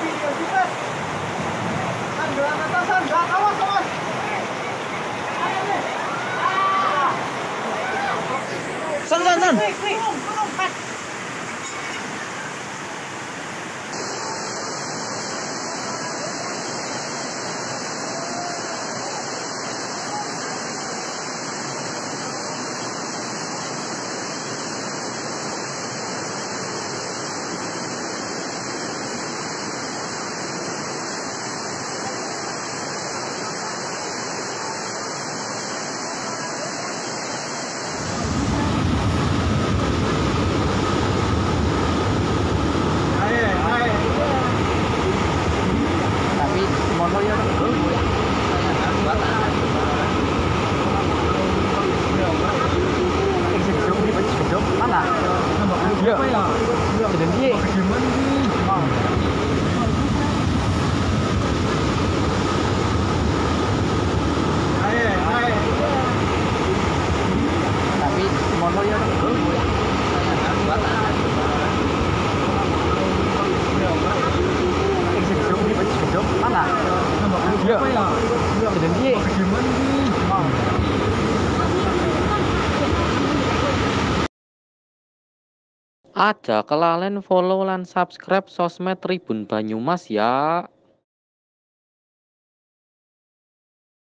video kita. Tanggelam atasan, awas awas. San. Aja kelalen follow lan subscribe sosmed Tribun Banyumas ya.